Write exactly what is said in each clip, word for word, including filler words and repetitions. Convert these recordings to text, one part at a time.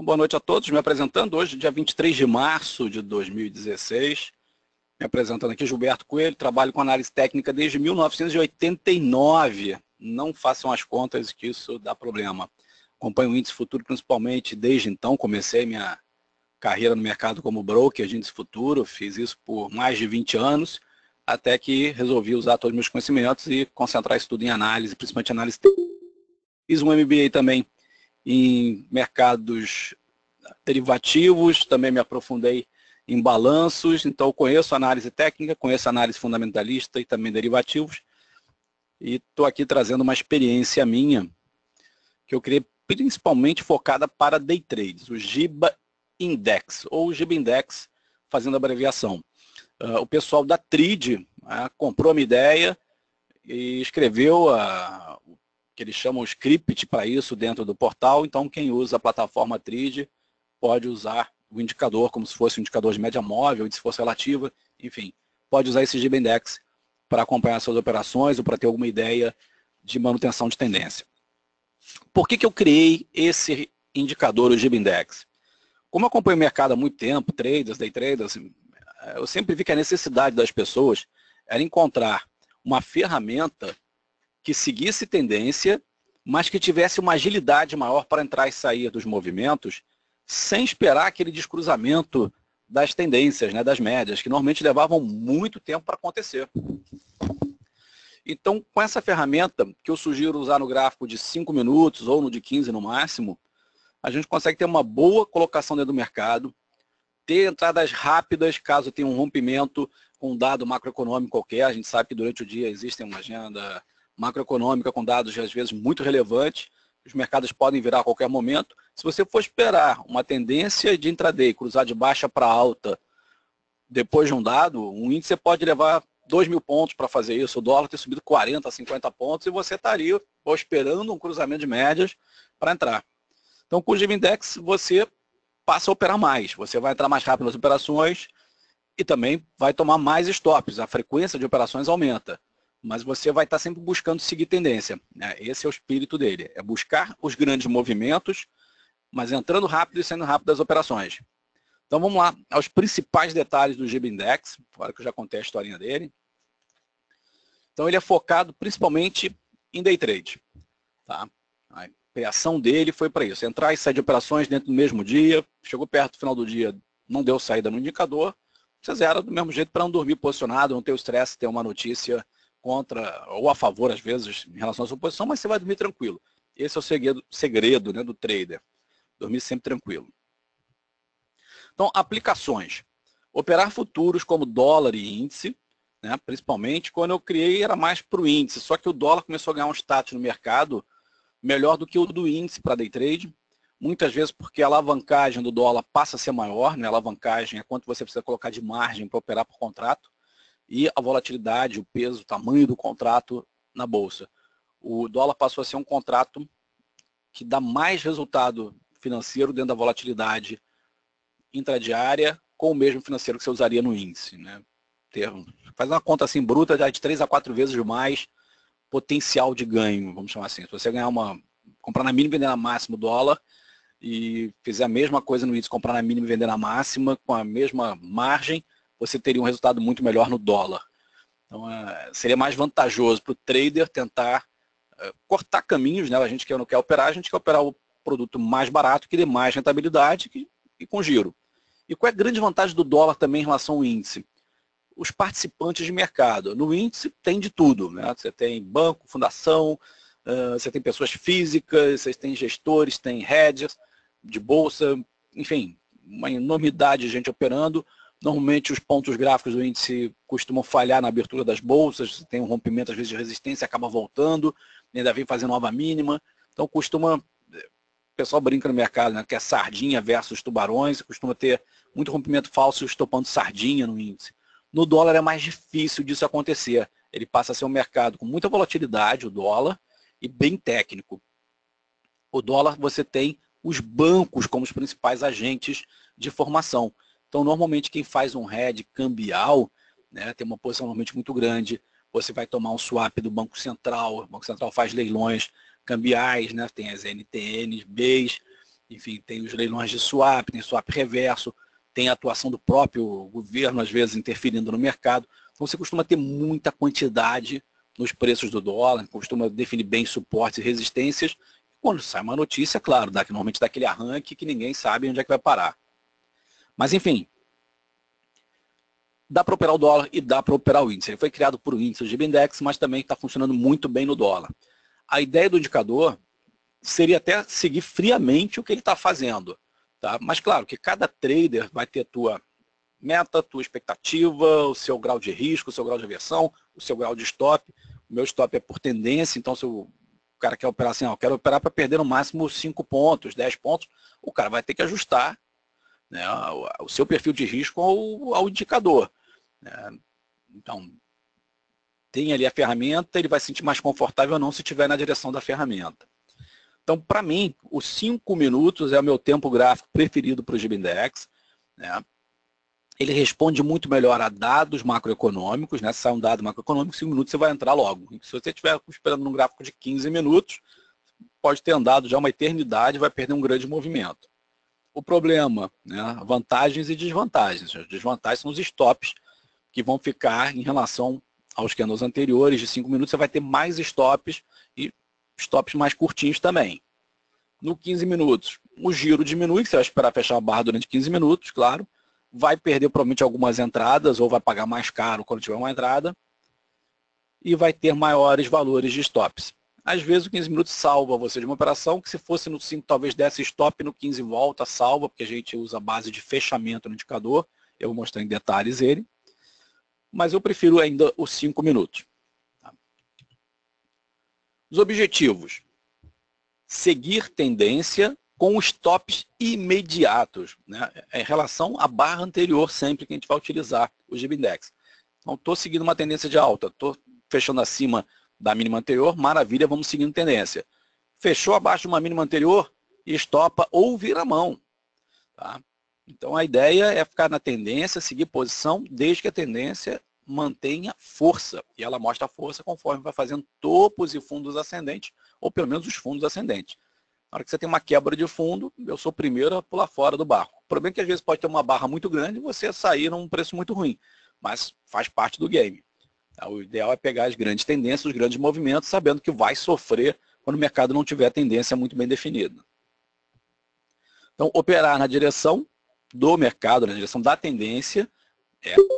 Boa noite a todos, me apresentando hoje, dia vinte e três de março de dois mil e dezesseis. Me apresentando aqui, Gilberto Coelho, trabalho com análise técnica desde mil novecentos e oitenta e nove. Não façam as contas que isso dá problema. Acompanho o Índice Futuro principalmente desde então, comecei minha carreira no mercado como broker de Índice Futuro, fiz isso por mais de vinte anos, até que resolvi usar todos os meus conhecimentos e concentrar isso tudo em análise, principalmente análise técnica. Fiz um M B A também em mercados derivativos, também me aprofundei em balanços, então conheço análise técnica, conheço análise fundamentalista e também derivativos, e estou aqui trazendo uma experiência minha, que eu criei principalmente focada para day trades, o GIBINDEX, ou o GIBINDEX, fazendo abreviação. Uh, o pessoal da TRYD uh, comprou uma ideia e escreveu a... Uh, que eles chamam o script para isso dentro do portal, então quem usa a plataforma TRYD pode usar o indicador como se fosse um indicador de média móvel, de força relativa, enfim, pode usar esse GIBINDEX para acompanhar suas operações ou para ter alguma ideia de manutenção de tendência. Por que que eu criei esse indicador, o GIBINDEX? Como eu acompanho o mercado há muito tempo, traders, day traders, eu sempre vi que a necessidade das pessoas era encontrar uma ferramenta que seguisse tendência, mas que tivesse uma agilidade maior para entrar e sair dos movimentos, sem esperar aquele descruzamento das tendências, né, das médias, que normalmente levavam muito tempo para acontecer. Então, com essa ferramenta, que eu sugiro usar no gráfico de cinco minutos ou no de quinze no máximo, a gente consegue ter uma boa colocação dentro do mercado, ter entradas rápidas, caso tenha um rompimento com um dado macroeconômico qualquer. A gente sabe que durante o dia existe uma agenda macroeconômica com dados, às vezes, muito relevantes, os mercados podem virar a qualquer momento. Se você for esperar uma tendência de intraday cruzar de baixa para alta depois de um dado, um índice pode levar dois mil pontos para fazer isso, o dólar ter subido quarenta, cinquenta pontos, e você estaria esperando um cruzamento de médias para entrar. Então, com o GIBINDEX, você passa a operar mais, você vai entrar mais rápido nas operações e também vai tomar mais stops, a frequência de operações aumenta. Mas você vai estar sempre buscando seguir tendência, né? Esse é o espírito dele, é buscar os grandes movimentos, mas entrando rápido e saindo rápido das operações. Então vamos lá aos principais detalhes do GIBINDEX, fora que eu já contei a historinha dele. Então ele é focado principalmente em day trade, tá? A criação dele foi para isso, entrar e sair de operações dentro do mesmo dia, chegou perto do final do dia, não deu saída no indicador, você zera do mesmo jeito para não dormir posicionado, não ter o estresse, ter uma notícia contra ou a favor, às vezes, em relação à sua posição, mas você vai dormir tranquilo. Esse é o segredo, segredo né, do trader, dormir sempre tranquilo. Então, aplicações. Operar futuros como dólar e índice, né, principalmente, quando eu criei era mais para o índice, só que o dólar começou a ganhar um status no mercado melhor do que o do índice para day trade, muitas vezes porque a alavancagem do dólar passa a ser maior, né, a alavancagem é quanto você precisa colocar de margem para operar por contrato, e a volatilidade, o peso, o tamanho do contrato na bolsa. O dólar passou a ser um contrato que dá mais resultado financeiro dentro da volatilidade intradiária com o mesmo financeiro que você usaria no índice, né? Faz uma conta assim bruta de três a quatro vezes mais potencial de ganho, vamos chamar assim. Se você ganhar uma, comprar na mínima e vender na máxima o dólar e fizer a mesma coisa no índice, comprar na mínima e vender na máxima com a mesma margem, você teria um resultado muito melhor no dólar. Então, seria mais vantajoso para o trader tentar cortar caminhos, né? A gente que não quer operar, a gente quer operar o produto mais barato, que dê mais rentabilidade e com giro. E qual é a grande vantagem do dólar também em relação ao índice? Os participantes de mercado. No índice tem de tudo, né? Você tem banco, fundação, você tem pessoas físicas, você tem gestores, tem hedgers de bolsa, enfim, uma enormidade de gente operando. Normalmente os pontos gráficos do índice costumam falhar na abertura das bolsas, tem um rompimento às vezes de resistência, acaba voltando, ainda vem fazer nova mínima. Então costuma, o pessoal brinca no mercado, né, que é sardinha versus tubarões, costuma ter muito rompimento falso estopando sardinha no índice. No dólar é mais difícil disso acontecer, ele passa a ser um mercado com muita volatilidade, o dólar, e bem técnico. O dólar você tem os bancos como os principais agentes de formação. Então, normalmente, quem faz um hedge cambial, né, tem uma posição normalmente muito grande, você vai tomar um swap do Banco Central, o Banco Central faz leilões cambiais, né, tem as N T Ns, B E Is, enfim, tem os leilões de swap, tem swap reverso, tem a atuação do próprio governo, às vezes, interferindo no mercado. Então, você costuma ter muita quantidade nos preços do dólar, costuma definir bem suportes e resistências. Quando sai uma notícia, claro, dá, normalmente dá aquele arranque que ninguém sabe onde é que vai parar. Mas, enfim, dá para operar o dólar e dá para operar o índice. Ele foi criado por um índice de GIBINDEX, mas também está funcionando muito bem no dólar. A ideia do indicador seria até seguir friamente o que ele está fazendo. Tá? Mas, claro, que cada trader vai ter a tua meta, a tua expectativa, o seu grau de risco, o seu grau de aversão, o seu grau de stop. O meu stop é por tendência, então se eu... o cara quer operar assim, ó, eu quero operar para perder no máximo cinco pontos, dez pontos, o cara vai ter que ajustar, né, o seu perfil de risco ao, ao indicador. Né? Então, tem ali a ferramenta, ele vai se sentir mais confortável ou não se estiver na direção da ferramenta. Então, para mim, os cinco minutos é o meu tempo gráfico preferido para o GIBINDEX. Né? Ele responde muito melhor a dados macroeconômicos, né? Se sai um dado macroeconômico, cinco minutos você vai entrar logo. Se você estiver esperando num gráfico de quinze minutos, pode ter andado já uma eternidade, vai perder um grande movimento. O problema, né? Vantagens e desvantagens. As desvantagens são os stops que vão ficar em relação aos candles anteriores de cinco minutos, você vai ter mais stops e stops mais curtinhos também. No quinze minutos, o giro diminui, você vai esperar fechar a barra durante quinze minutos, claro. Vai perder provavelmente algumas entradas ou vai pagar mais caro quando tiver uma entrada e vai ter maiores valores de stops. Às vezes o quinze minutos salva você de uma operação que se fosse no cinco talvez desse stop, no quinze volta, salva, porque a gente usa a base de fechamento no indicador, eu vou mostrar em detalhes ele, mas eu prefiro ainda os cinco minutos. Os objetivos, seguir tendência com os stops imediatos, né? Em relação à barra anterior, sempre que a gente vai utilizar o GIBINDEX. Então, estou seguindo uma tendência de alta, estou fechando acima da mínima anterior, maravilha, vamos seguindo tendência. Fechou abaixo de uma mínima anterior, estopa ou vira a mão. Tá? Então, a ideia é ficar na tendência, seguir posição, desde que a tendência mantenha força. E ela mostra força conforme vai fazendo topos e fundos ascendentes, ou pelo menos os fundos ascendentes. Na hora que você tem uma quebra de fundo, eu sou o primeiro a pular fora do barco. O problema é que às vezes pode ter uma barra muito grande e você sair num preço muito ruim, mas faz parte do game. O ideal é pegar as grandes tendências, os grandes movimentos, sabendo que vai sofrer quando o mercado não tiver a tendência muito bem definida. Então, operar na direção do mercado, na direção da tendência, é o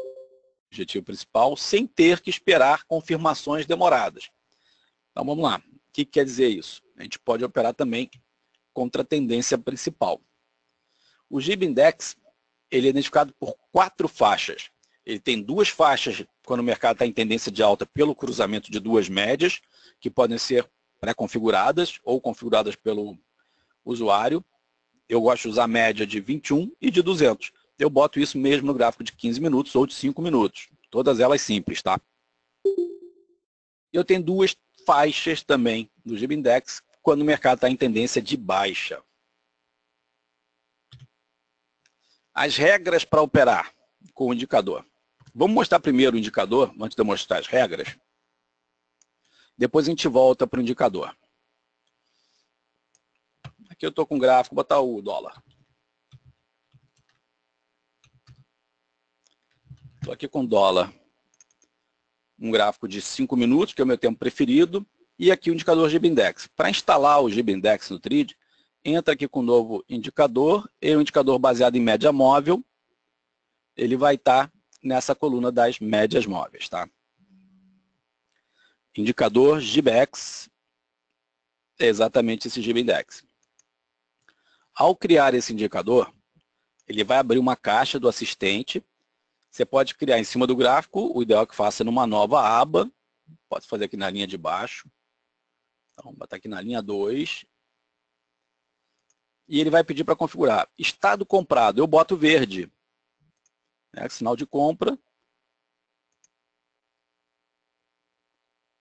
objetivo principal, sem ter que esperar confirmações demoradas. Então, vamos lá. O que quer dizer isso? A gente pode operar também contra a tendência principal. O GIBINDEX, ele é identificado por quatro faixas. Ele tem duas faixas quando o mercado está em tendência de alta pelo cruzamento de duas médias, que podem ser pré-configuradas ou configuradas pelo usuário. Eu gosto de usar a média de vinte e um e de duzentos. Eu boto isso mesmo no gráfico de quinze minutos ou de cinco minutos. Todas elas simples, tá? Eu tenho duas faixas também do GIBINDEX quando o mercado está em tendência de baixa. As regras para operar com o indicador. Vamos mostrar primeiro o indicador, antes de eu mostrar as regras. Depois a gente volta para o indicador. Aqui eu estou com o gráfico, vou botar o dólar. Estou aqui com o dólar. Um gráfico de cinco minutos, que é o meu tempo preferido, e aqui o indicador GIBINDEX. Para instalar o GIBINDEX no TRYD, entra aqui com o um novo indicador, e o indicador baseado em média móvel, ele vai estar tá nessa coluna das médias móveis. Tá? Indicador GIBEX, é exatamente esse GIBINDEX. Ao criar esse indicador, ele vai abrir uma caixa do assistente. Você pode criar em cima do gráfico, o ideal é que faça numa nova aba, pode fazer aqui na linha de baixo, então, vamos botar aqui na linha dois, e ele vai pedir para configurar. Estado comprado, eu boto verde, né, sinal de compra.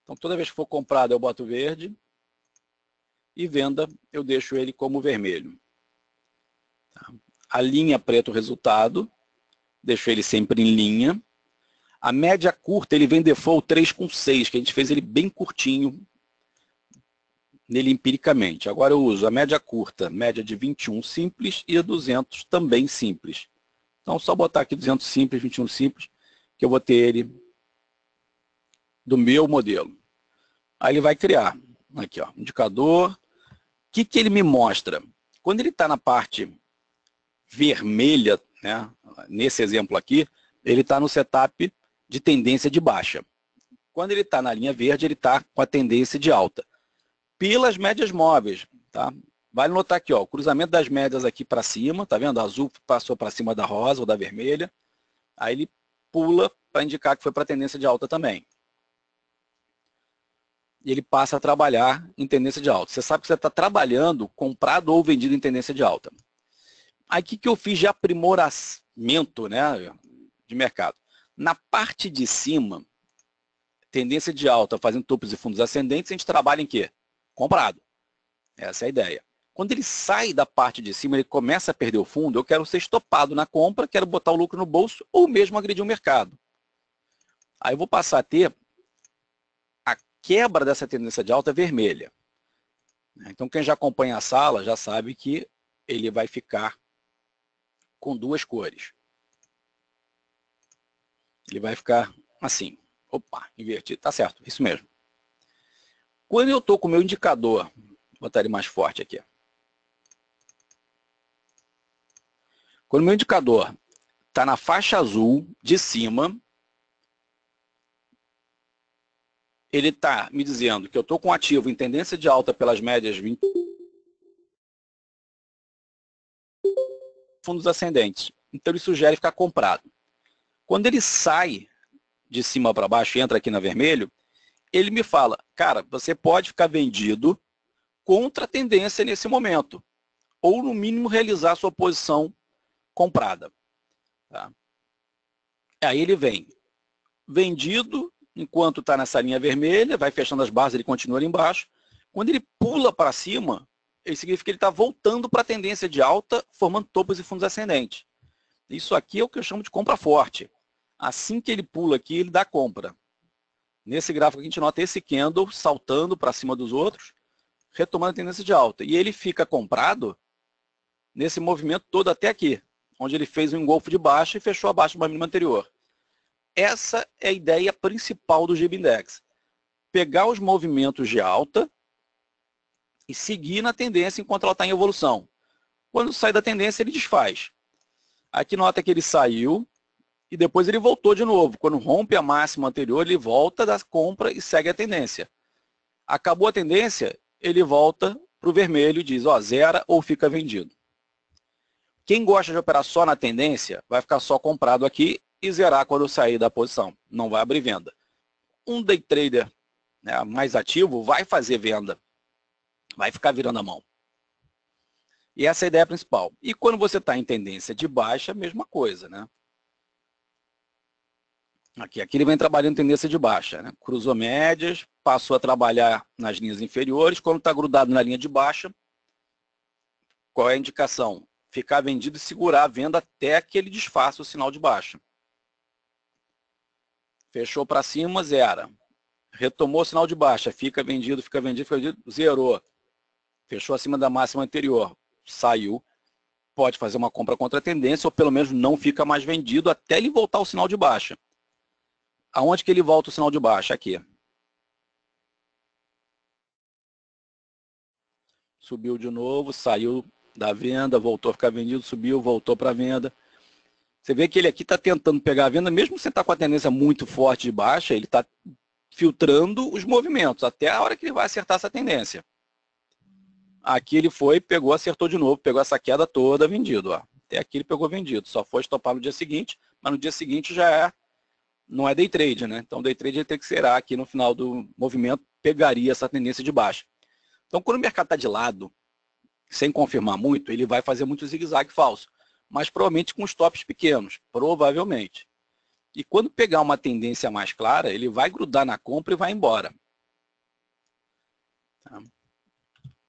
Então, toda vez que for comprado, eu boto verde, e venda, eu deixo ele como vermelho. A linha preta, o resultado. Deixo ele sempre em linha. A média curta, ele vem default três vírgula seis, que a gente fez ele bem curtinho. nele empiricamente. Agora eu uso a média curta, média de vinte e um simples e a duzentos também simples. Então só botar aqui duzentos simples, vinte e um simples, que eu vou ter ele do meu modelo. Aí ele vai criar, aqui ó, indicador. O que que ele me mostra? Quando ele está na parte vermelha, né, nesse exemplo aqui, ele está no setup de tendência de baixa. Quando ele está na linha verde, ele está com a tendência de alta. Pelas médias móveis, tá? Vale notar aqui, ó, o cruzamento das médias aqui para cima, tá vendo? A azul passou para cima da rosa ou da vermelha. Aí ele pula para indicar que foi para tendência de alta também. E ele passa a trabalhar em tendência de alta. Você sabe que você está trabalhando, comprado ou vendido em tendência de alta. Aí o que que eu fiz de aprimoramento, né, de mercado? Na parte de cima, tendência de alta fazendo topos e fundos ascendentes, a gente trabalha em quê? Comprado. Essa é a ideia. Quando ele sai da parte de cima, ele começa a perder o fundo, eu quero ser estopado na compra, quero botar o lucro no bolso ou mesmo agredir o mercado. Aí eu vou passar a ter a quebra dessa tendência de alta vermelha. Então quem já acompanha a sala já sabe que ele vai ficar com duas cores. Ele vai ficar assim. Opa, invertido, tá certo, isso mesmo. Quando eu estou com o meu indicador, vou botar ele mais forte aqui. Quando o meu indicador está na faixa azul de cima, ele está me dizendo que eu estou com ativo em tendência de alta pelas médias vinte, fundos ascendentes. Então ele sugere ficar comprado. Quando ele sai de cima para baixo e entra aqui na vermelho, ele me fala, cara, você pode ficar vendido contra a tendência nesse momento, ou no mínimo realizar sua posição comprada. Tá? Aí ele vem vendido, enquanto está nessa linha vermelha, vai fechando as barras, ele continua ali embaixo. Quando ele pula para cima, ele significa que ele está voltando para a tendência de alta, formando topos e fundos ascendentes. Isso aqui é o que eu chamo de compra forte. Assim que ele pula aqui, ele dá compra. Nesse gráfico aqui, a gente nota esse candle saltando para cima dos outros, retomando a tendência de alta. E ele fica comprado nesse movimento todo até aqui, onde ele fez um engolfo de baixa e fechou abaixo do mínimo anterior. Essa é a ideia principal do GIBINDEX. Pegar os movimentos de alta e seguir na tendência enquanto ela está em evolução. Quando sai da tendência, ele desfaz. Aqui nota que ele saiu. E depois ele voltou de novo. Quando rompe a máxima anterior, ele volta da compra e segue a tendência. Acabou a tendência, ele volta para o vermelho e diz, ó, zera ou fica vendido. Quem gosta de operar só na tendência, vai ficar só comprado aqui e zerar quando sair da posição. Não vai abrir venda. Um day trader, né, mais ativo vai fazer venda. Vai ficar virando a mão. E essa é a ideia principal. E quando você está em tendência de baixa, mesma coisa, né? Aqui, aqui ele vem trabalhando tendência de baixa, né? Cruzou médias, passou a trabalhar nas linhas inferiores. Quando está grudado na linha de baixa, qual é a indicação? Ficar vendido e segurar a venda até que ele desfaça o sinal de baixa. Fechou para cima, zera. Retomou o sinal de baixa, fica vendido, fica vendido, fica vendido, zerou. Fechou acima da máxima anterior, saiu. Pode fazer uma compra contra a tendência ou pelo menos não fica mais vendido até ele voltar o sinal de baixa. Aonde que ele volta o sinal de baixa? Aqui. Subiu de novo, saiu da venda, voltou a ficar vendido, subiu, voltou para a venda. Você vê que ele aqui está tentando pegar a venda, mesmo você está com a tendência muito forte de baixa, ele está filtrando os movimentos, até a hora que ele vai acertar essa tendência. Aqui ele foi, pegou, acertou de novo, pegou essa queda toda, vendido. Ó. Até aqui ele pegou vendido, só foi estopar no dia seguinte, mas no dia seguinte já é... Não é day trade, né? Então, day trade tem que ser aqui no final do movimento, pegaria essa tendência de baixa. Então, quando o mercado está de lado, sem confirmar muito, ele vai fazer muito zigue-zague falso, mas provavelmente com stops pequenos, provavelmente. E quando pegar uma tendência mais clara, ele vai grudar na compra e vai embora.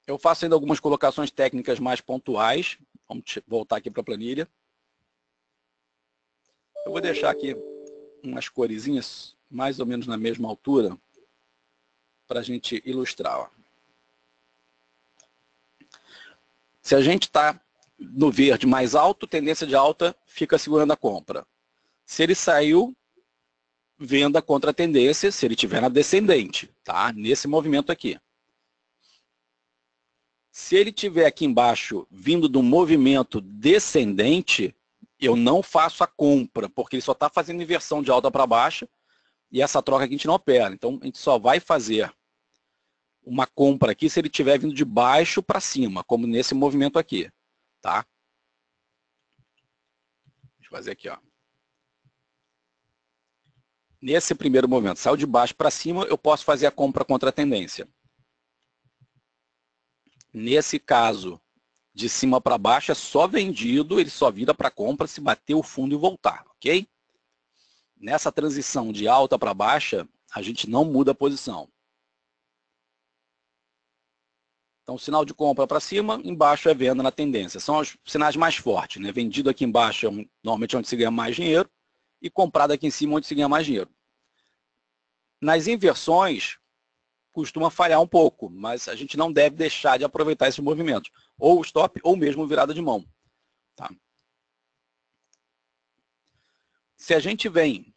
Eu faço ainda algumas colocações técnicas mais pontuais. Vamos voltar aqui para a planilha. Eu vou deixar aqui umas coresinhas mais ou menos na mesma altura para a gente ilustrar. Ó. Se a gente está no verde mais alto, tendência de alta, fica segurando a compra. Se ele saiu, venda contra a tendência, se ele tiver na descendente, tá? Nesse movimento aqui. Se ele tiver aqui embaixo vindo do movimento descendente, eu não faço a compra, porque ele só está fazendo inversão de alta para baixa e essa troca aqui a gente não opera. Então, a gente só vai fazer uma compra aqui se ele estiver vindo de baixo para cima, como nesse movimento aqui, tá? Deixa eu fazer aqui, ó. Nesse primeiro movimento, saiu de baixo para cima, eu posso fazer a compra contra a tendência. Nesse caso, de cima para baixo, é só vendido, ele só vira para compra se bater o fundo e voltar, ok? Nessa transição de alta para baixa, a gente não muda a posição. Então, sinal de compra para cima, embaixo é venda na tendência. São os sinais mais fortes, né? Vendido aqui embaixo é normalmente onde se ganha mais dinheiro e comprado aqui em cima onde se ganha mais dinheiro. Nas inversões, costuma falhar um pouco, mas a gente não deve deixar de aproveitar esses movimentos, ou stop, ou mesmo virada de mão. Tá? Se a gente vem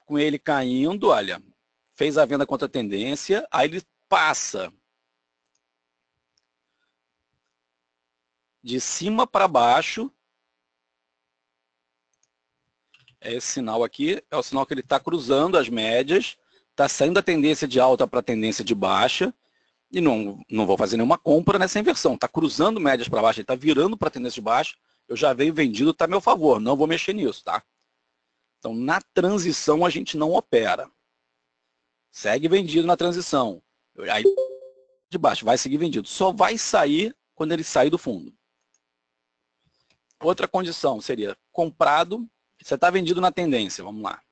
com ele caindo, olha, fez a venda contra a tendência, aí ele passa de cima para baixo, é esse sinal aqui, é o sinal que ele está cruzando as médias, está saindo da tendência de alta para a tendência de baixa, e não, não vou fazer nenhuma compra nessa inversão. Está cruzando médias para baixo, está virando para a tendência de baixa, eu já venho vendido, está a meu favor, não vou mexer nisso, tá? Então, na transição, a gente não opera. Segue vendido na transição. Aí, de baixo, vai seguir vendido. Só vai sair quando ele sair do fundo. Outra condição seria comprado, você está vendido na tendência, vamos lá.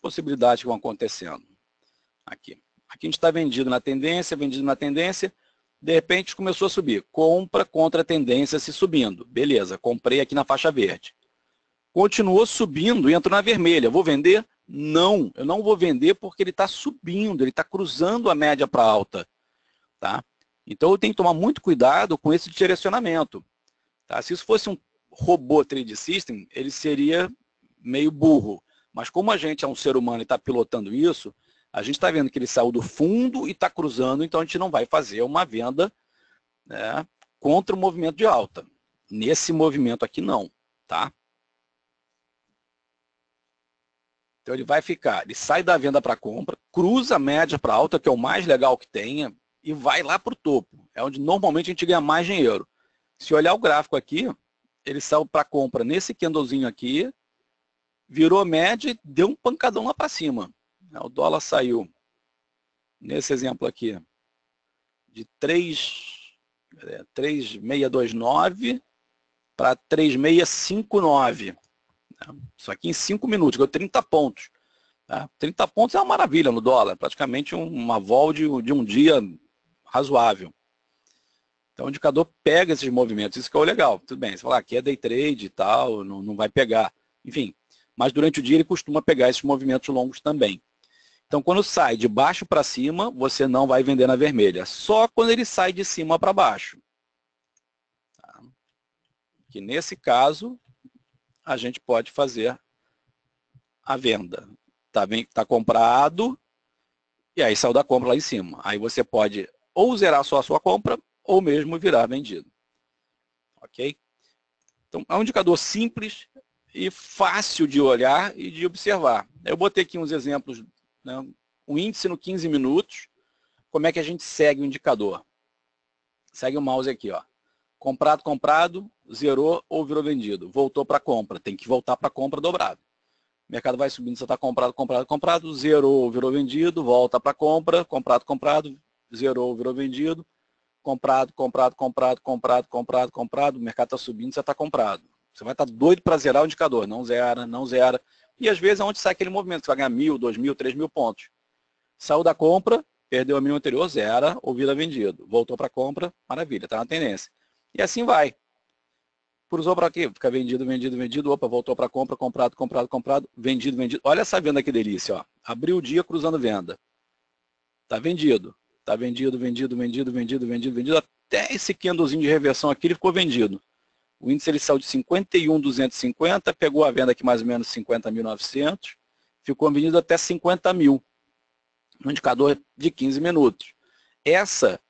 Possibilidades que vão acontecendo aqui. Aqui a gente está vendido na tendência, vendido na tendência, de repente começou a subir. Compra contra a tendência se subindo. Beleza, comprei aqui na faixa verde. Continuou subindo e entrou na vermelha. Vou vender? Não, eu não vou vender porque ele está subindo, ele está cruzando a média para alta. Tá? Então eu tenho que tomar muito cuidado com esse direcionamento. Tá? Se isso fosse um robô trade system, ele seria meio burro. Mas como a gente é um ser humano e está pilotando isso, a gente está vendo que ele saiu do fundo e está cruzando, então a gente não vai fazer uma venda, né, contra o movimento de alta. Nesse movimento aqui não, tá? Então ele vai ficar, ele sai da venda para compra, cruza a média para alta, que é o mais legal que tenha, e vai lá para o topo. É onde normalmente a gente ganha mais dinheiro. Se olhar o gráfico aqui, ele saiu para compra nesse candlezinho aqui, virou média e deu um pancadão lá para cima. O dólar saiu, nesse exemplo aqui, de três vírgula seiscentos e vinte e nove para três vírgula seiscentos e cinquenta e nove. Isso aqui em cinco minutos, deu trinta pontos. trinta pontos é uma maravilha no dólar, praticamente uma vol de um dia razoável. Então o indicador pega esses movimentos, isso que é o legal. Tudo bem, você fala, aqui é day trade e tal, não, não vai pegar, enfim. Mas durante o dia ele costuma pegar esses movimentos longos também. Então quando sai de baixo para cima, você não vai vender na vermelha. Só quando ele sai de cima para baixo. Tá? Que nesse caso, a gente pode fazer a venda. Está tá comprado, e aí saiu da compra lá em cima. Aí você pode ou zerar só a sua compra, ou mesmo virar vendido. Ok? Então é um indicador simples e fácil de olhar e de observar. Eu botei aqui uns exemplos, né? Um índice no quinze minutos, como é que a gente segue o indicador. Segue o mouse aqui, ó. Comprado, comprado, zerou ou virou vendido. Voltou para compra, tem que voltar para compra dobrado. O mercado vai subindo, você está comprado, comprado, comprado, zerou ou virou vendido, volta para compra, comprado, comprado, zerou ou virou vendido, comprado, comprado, comprado, comprado, comprado, comprado, o mercado está subindo, você está comprado. Você vai estar doido para zerar o indicador. Não zera, não zera. E às vezes é onde sai aquele movimento. Você vai ganhar mil, dois mil, três mil pontos. Saiu da compra, perdeu a mínima anterior, zera ou vira vendido. Voltou para a compra, maravilha, está na tendência. E assim vai. Cruzou para aqui, fica vendido, vendido, vendido. Opa, voltou para a compra, comprado, comprado, comprado. Vendido, vendido. Olha essa venda que delícia. Ó. Abriu o dia cruzando venda. Está vendido. Tá vendido, vendido, vendido, vendido, vendido, vendido. Até esse candlezinho de reversão aqui ele ficou vendido. O índice ele saiu de cinquenta e um mil duzentos e cinquenta, pegou a venda aqui mais ou menos cinquenta mil e novecentos, ficou vendido até cinquenta mil, no indicador de quinze minutos. Essa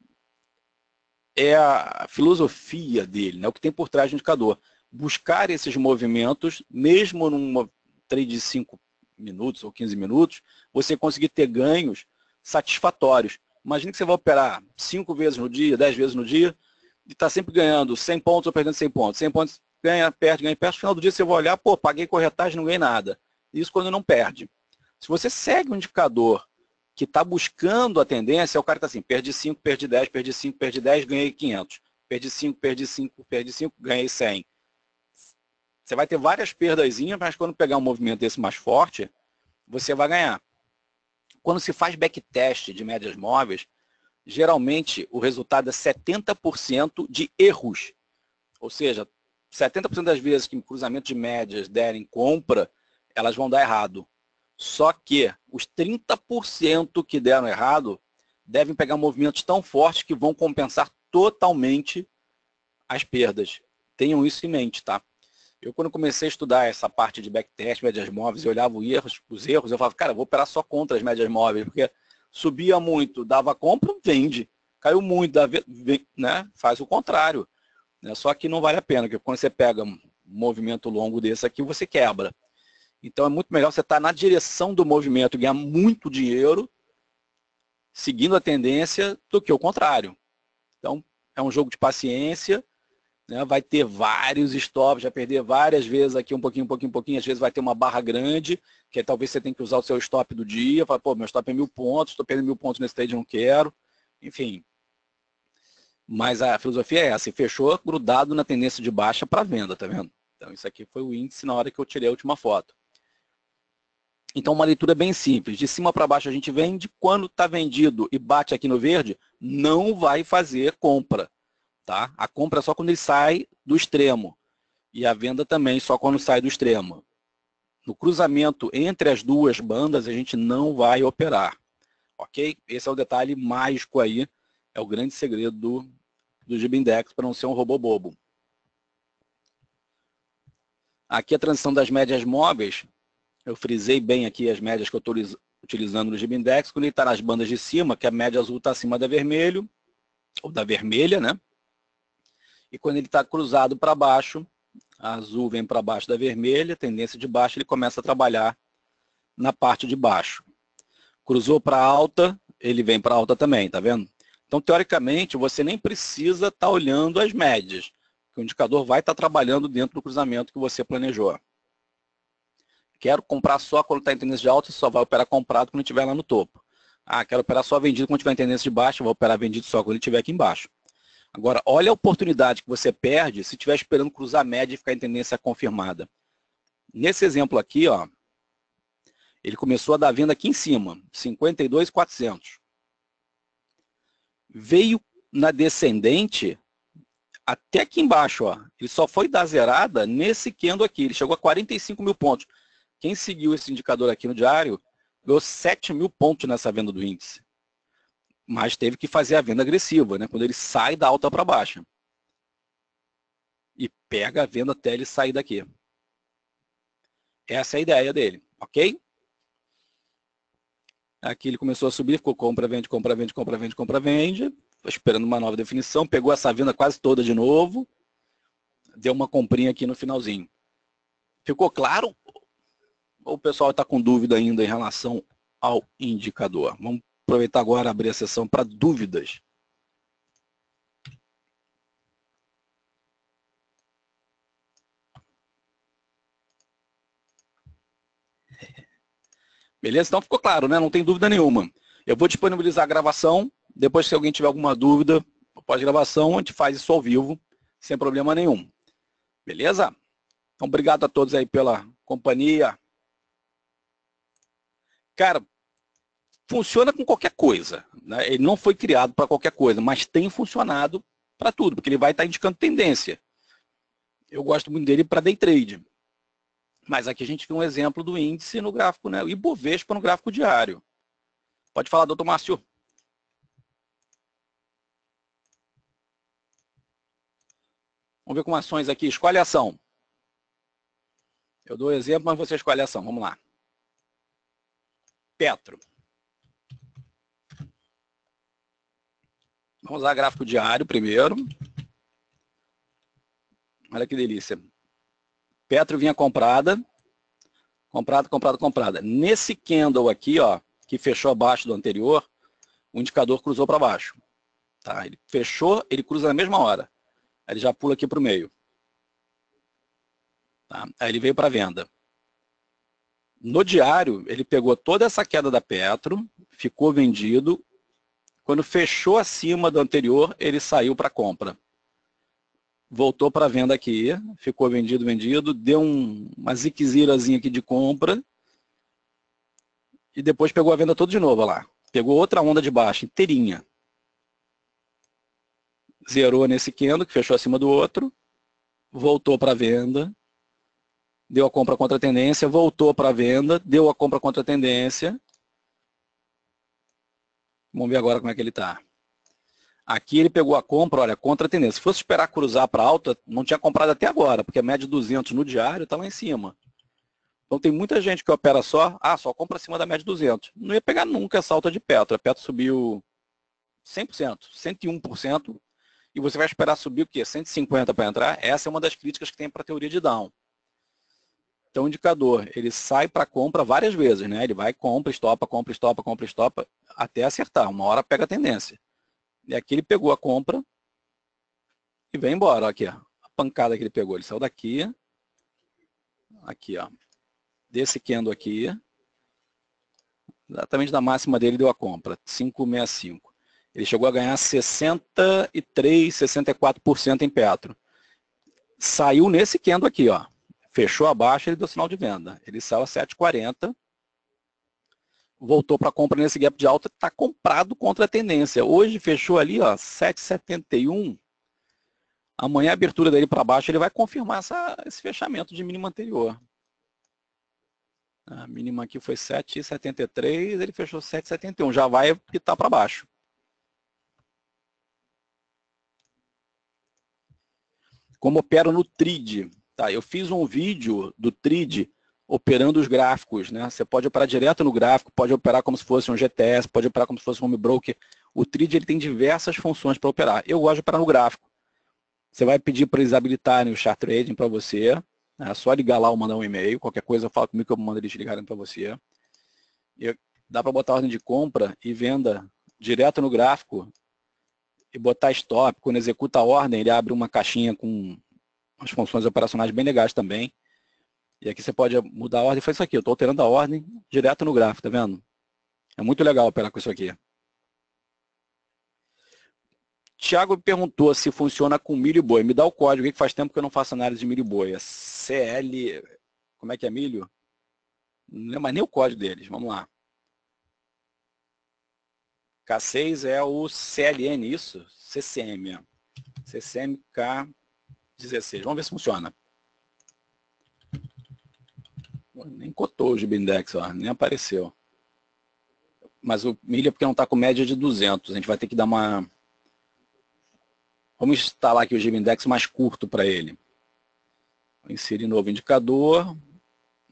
é a filosofia dele, né? O que tem por trás do indicador. Buscar esses movimentos, mesmo num trade de cinco minutos ou quinze minutos, você conseguir ter ganhos satisfatórios. Imagina que você vai operar cinco vezes no dia, dez vezes no dia, e está sempre ganhando cem pontos ou perdendo cem pontos. cem pontos ganha, perde, ganha, perde. No final do dia você vai olhar, pô, paguei corretagem, não ganhei nada. Isso quando não perde. Se você segue um indicador que está buscando a tendência, o cara está assim, perdi cinco, perdi dez, perdi cinco, perdi dez, ganhei quinhentos. Perdi cinco, perdi cinco, perdi cinco, ganhei cem. Você vai ter várias perdazinhas, mas quando pegar um movimento desse mais forte, você vai ganhar. Quando se faz backtest de médias móveis, geralmente o resultado é setenta por cento de erros. Ou seja, setenta por cento das vezes que um cruzamento de médias derem compra, elas vão dar errado. Só que os trinta por cento que deram errado devem pegar movimentos tão fortes que vão compensar totalmente as perdas. Tenham isso em mente, tá? Eu, quando comecei a estudar essa parte de backtest, médias móveis, eu olhava os erros, os erros, eu falava, cara, eu vou operar só contra as médias móveis, porque subia muito, dava compra, vende. Caiu muito, dava, vem, né? Faz o contrário. Né? Só que não vale a pena, porque quando você pega um movimento longo desse aqui, você quebra. Então é muito melhor você estar na direção do movimento, ganhar muito dinheiro, seguindo a tendência, do que o contrário. Então, é um jogo de paciência. Vai ter vários stops, já perder várias vezes aqui, um pouquinho, um pouquinho, um pouquinho. Às vezes vai ter uma barra grande, que talvez você tenha que usar o seu stop do dia. Fala, pô, meu stop é mil pontos, estou perdendo mil pontos nesse trade, não quero. Enfim. Mas a filosofia é essa. Fechou grudado na tendência de baixa para venda, tá vendo? Então, isso aqui foi o índice na hora que eu tirei a última foto. Então, uma leitura bem simples. De cima para baixo a gente vende. Quando está vendido e bate aqui no verde, não vai fazer compra. Tá? A compra é só quando ele sai do extremo e a venda também só quando sai do extremo. No cruzamento entre as duas bandas a gente não vai operar, ok? Esse é o detalhe mágico aí, é o grande segredo do, do GIBINDEX para não ser um robô bobo. Aqui a transição das médias móveis, eu frisei bem aqui as médias que eu estou utilizando no GIBINDEX, quando ele está nas bandas de cima, que a média azul está acima da vermelho, ou da vermelha, né? E quando ele está cruzado para baixo, a azul vem para baixo da vermelha, tendência de baixo, ele começa a trabalhar na parte de baixo. Cruzou para alta, ele vem para alta também, tá vendo? Então, teoricamente, você nem precisa estar olhando as médias, porque o indicador vai estar trabalhando dentro do cruzamento que você planejou. Quero comprar só quando está em tendência de alta, só vai operar comprado quando estiver lá no topo. Ah, quero operar só vendido quando estiver em tendência de baixo, vou operar vendido só quando ele estiver aqui embaixo. Agora, olha a oportunidade que você perde se estiver esperando cruzar a média e ficar em tendência confirmada. Nesse exemplo aqui, ó, ele começou a dar venda aqui em cima, cinquenta e dois mil e quatrocentos. Veio na descendente até aqui embaixo. Ó. Ele só foi dar zerada nesse candle aqui. Ele chegou a quarenta e cinco mil pontos. Quem seguiu esse indicador aqui no diário, ganhou sete mil pontos nessa venda do índice. Mas teve que fazer a venda agressiva, né? Quando ele sai da alta para baixa. E pega a venda até ele sair daqui. Essa é a ideia dele, ok? Aqui ele começou a subir, ficou compra, vende, compra, vende, compra, vende, compra, vende. Tô esperando uma nova definição, pegou essa venda quase toda de novo. Deu uma comprinha aqui no finalzinho. Ficou claro? Ou o pessoal está com dúvida ainda em relação ao indicador? Vamos aproveitar agora, abrir a sessão para dúvidas. Beleza? Então ficou claro, né? Não tem dúvida nenhuma. Eu vou disponibilizar a gravação. Depois, se alguém tiver alguma dúvida, pós-gravação, a gente faz isso ao vivo, sem problema nenhum. Beleza? Então, obrigado a todos aí pela companhia. Cara, funciona com qualquer coisa, né? Ele não foi criado para qualquer coisa, mas tem funcionado para tudo, porque ele vai estar indicando tendência. Eu gosto muito dele para day trade. Mas aqui a gente viu um exemplo do índice no gráfico, né? O Ibovespa no gráfico diário. Pode falar, doutor Márcio. Vamos ver com ações aqui. Escolhe a ação. Eu dou exemplo, mas você escolhe a ação. Vamos lá. Petro. Vamos usar gráfico diário primeiro. Olha que delícia. Petro vinha comprada. Comprada, comprada, comprada. Nesse candle aqui, ó, que fechou abaixo do anterior, o indicador cruzou para baixo. Tá? Ele fechou, ele cruza na mesma hora. Aí ele já pula aqui para o meio. Tá? Aí ele veio para venda. No diário, ele pegou toda essa queda da Petro, ficou vendido. Quando fechou acima do anterior, ele saiu para compra. Voltou para venda aqui, ficou vendido, vendido, deu um, uma ziquezirazinha aqui de compra e depois pegou a venda toda de novo, olha lá. Pegou outra onda de baixa, inteirinha. Zerou nesse candle, que fechou acima do outro, voltou para venda, deu a compra contra a tendência, voltou para venda, deu a compra contra a tendência. Vamos ver agora como é que ele está. Aqui ele pegou a compra, olha, contra a tendência. Se fosse esperar cruzar para alta, não tinha comprado até agora, porque a média de duzentos no diário está lá em cima. Então tem muita gente que opera só, ah, só compra acima da média de duzentos. Não ia pegar nunca essa alta de Petro. A Petro subiu cem por cento, cento e um por cento, e você vai esperar subir o quê? cento e cinquenta por cento para entrar? Essa é uma das críticas que tem para a teoria de Down. Então o indicador, ele sai para compra várias vezes, né? Ele vai, compra, estopa, compra, estopa, compra, estopa, até acertar. Uma hora pega a tendência. E aqui ele pegou a compra e vem embora. Aqui, ó, a pancada que ele pegou. Ele saiu daqui, aqui, ó, desse candle aqui, exatamente da máxima dele deu a compra, cinco vírgula sessenta e cinco. Ele chegou a ganhar sessenta e três por cento, sessenta e quatro por cento em Petro. Saiu nesse candle aqui, ó, fechou abaixo, ele deu sinal de venda. Ele saiu a sete e quarenta. Voltou para compra nesse gap de alta, está comprado contra a tendência. Hoje fechou ali, ó, sete e setenta e um. Amanhã a abertura dele para baixo, ele vai confirmar essa, esse fechamento de mínimo anterior. A mínima aqui foi sete e setenta e três, ele fechou sete e setenta e um. Já vai pitar para baixo. Como opero no T R Y D. Tá? Eu fiz um vídeo do T R Y D operando os gráficos, né? Você pode operar direto no gráfico, pode operar como se fosse um G T S, pode operar como se fosse um home broker. O T R Y D, ele tem diversas funções para operar. Eu gosto de operar no gráfico. Você vai pedir para eles habilitarem o chart trading para você. É só ligar lá ou mandar um e-mail. Qualquer coisa, fala comigo que eu mando eles ligarem para você. E dá para botar ordem de compra e venda direto no gráfico e botar stop. Quando executa a ordem, ele abre uma caixinha com as funções operacionais bem legais também. E aqui você pode mudar a ordem, faz isso aqui, eu estou alterando a ordem direto no gráfico, tá vendo? É muito legal operar com isso aqui. Tiago perguntou se funciona com milho e boi. Me dá o código aí que faz tempo que eu não faço análise de milho e boi. É C L, como é que é milho? Não lembro mais nem o código deles, vamos lá. K seis é o C L N, isso? C C M, C C M K dezesseis, vamos ver se funciona. Nem cotou o GIBINDEX, ó, nem apareceu. Mas o milho é porque não está com média de duzentos. A gente vai ter que dar uma... Vamos instalar aqui o GIBINDEX mais curto para ele. Inserir novo indicador.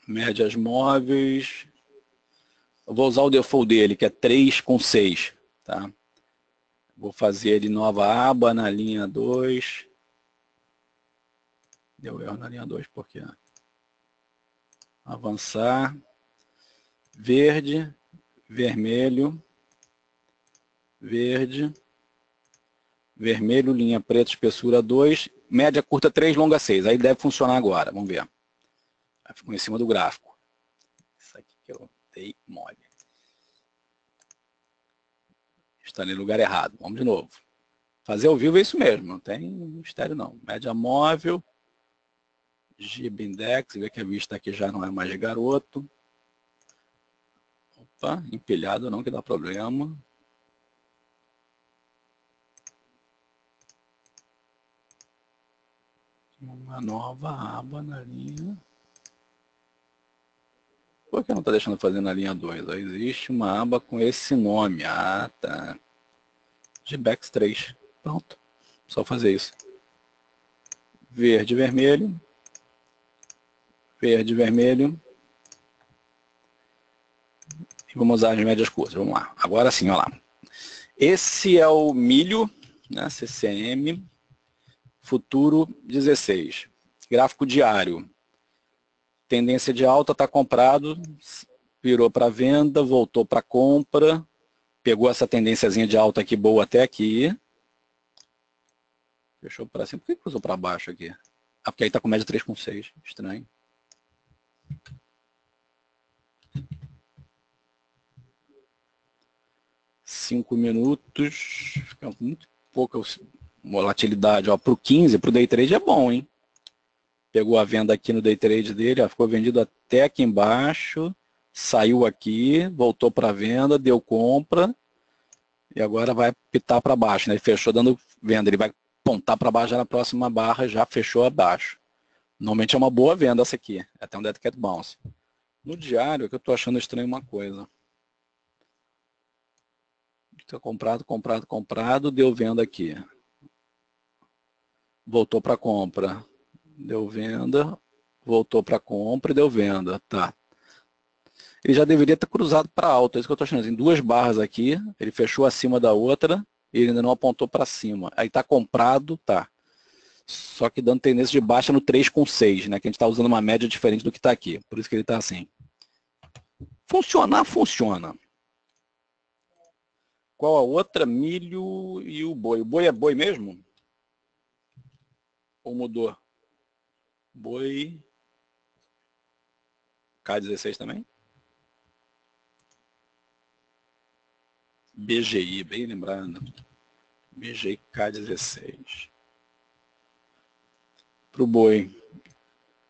Médias móveis. Eu vou usar o default dele, que é três com seis. Tá? Vou fazer ele nova aba na linha dois. Deu erro na linha dois, por quê? Avançar, verde, vermelho, verde, vermelho, linha preta, espessura dois, média curta três, longa seis. Aí deve funcionar agora, vamos ver. Ficou em cima do gráfico. Isso aqui que eu dei mole. Está no lugar errado, vamos de novo. Fazer ao vivo é isso mesmo, não tem mistério não. Média móvel. GIBINDEX, vê que a vista aqui já não é mais garoto. Opa, empilhado não, que dá problema. Uma nova aba na linha. Por que não está deixando fazer na linha dois? Existe uma aba com esse nome. Ah, tá. GIBINDEX três. Pronto. Só fazer isso. verde, vermelho, verde, vermelho. E vamos usar as médias curtas, vamos lá. Agora sim, olha lá. Esse é o milho, né, C C M, futuro dezesseis. Gráfico diário. Tendência de alta, está comprado, virou para venda, voltou para compra, pegou essa tendênciazinha de alta aqui, boa até aqui. Fechou para cima. Por que cruzou para baixo aqui? Ah, porque aí está com média três vírgula seis. Estranho. Cinco minutos. Fica muito pouca volatilidade. Para o quinze, para o day trade é bom, hein? Pegou a venda aqui no day trade dele, ó, ficou vendido até aqui embaixo. Saiu aqui, voltou para venda, deu compra. E agora vai pitar para baixo, né? Ele fechou dando venda. Ele vai apontar para baixo já na próxima barra, já fechou abaixo. Normalmente é uma boa venda essa aqui, até um dead cat bounce. No diário, que eu estou achando estranho uma coisa. Está comprado, comprado, comprado, deu venda aqui. Voltou para compra, deu venda, voltou para compra e deu venda, tá. Ele já deveria ter cruzado para alta, é isso que eu estou achando. Em duas barras aqui, ele fechou acima da outra. Ele ainda não apontou para cima. Aí está comprado, tá. Só que dando tendência de baixa no três vírgula seis, né? Que a gente está usando uma média diferente do que está aqui. Por isso que ele está assim. Funcionar, funciona. Qual a outra? Milho e o boi. O boi é boi mesmo? Ou mudou? Boi. K dezesseis também? B G I, bem lembrado, B G I K dezesseis. Para o boi,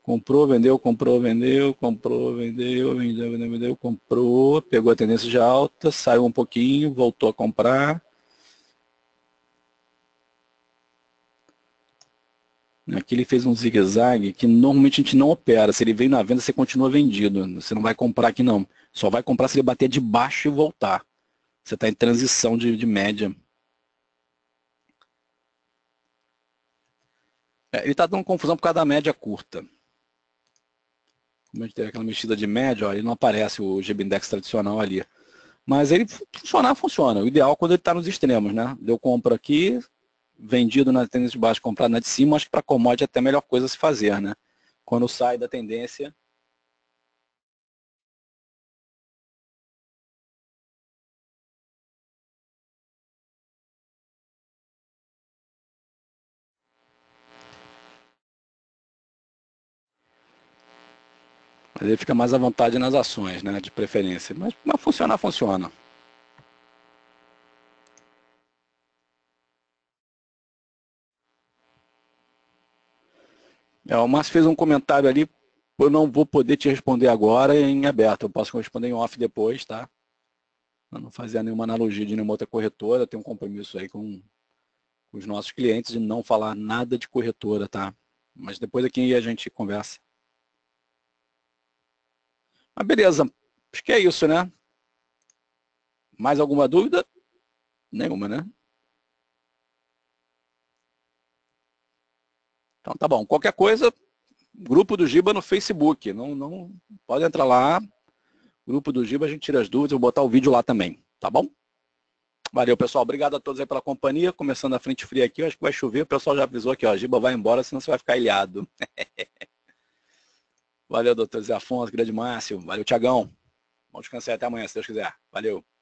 comprou, vendeu, comprou, vendeu, comprou, vendeu, vendeu, vendeu, vendeu, comprou, pegou a tendência de alta, saiu um pouquinho, voltou a comprar. Aqui ele fez um zigue-zague que normalmente a gente não opera. Se ele veio na venda, você continua vendido, você não vai comprar aqui não. Só vai comprar se ele bater de baixo e voltar. Você está em transição de, de média. É, ele está dando confusão por causa da média curta. Como a gente teve aquela mexida de média, ó, ele não aparece o GIBINDEX tradicional ali. Mas ele funcionar, funciona. O ideal é quando ele está nos extremos, né? Deu compra aqui, vendido na tendência de baixo, comprado na de cima, acho que para commodity é até a melhor coisa a se fazer, né? Quando sai da tendência... Mas ele fica mais à vontade nas ações, né? De preferência. Mas, mas funcionar, funciona. É, o Márcio fez um comentário ali. Eu não vou poder te responder agora em aberto. Eu posso responder em off depois, tá? Pra não fazer nenhuma analogia de nenhuma outra corretora. Eu tenho um compromisso aí com, com os nossos clientes de não falar nada de corretora, tá? Mas depois aqui a gente conversa. Mas beleza, acho que é isso, né? Mais alguma dúvida? Nenhuma, né? Então tá bom. Qualquer coisa, grupo do GIBA no Facebook. Não, não, pode entrar lá. Grupo do GIBA, a gente tira as dúvidas. Vou botar o vídeo lá também, tá bom? Valeu, pessoal. Obrigado a todos aí pela companhia. Começando a frente fria aqui, eu acho que vai chover. O pessoal já avisou aqui, ó. GIBA vai embora, senão você vai ficar ilhado. Valeu, doutor Zé Afonso, grande Márcio. Valeu, Tiagão. Vamos descansar até amanhã, se Deus quiser. Valeu.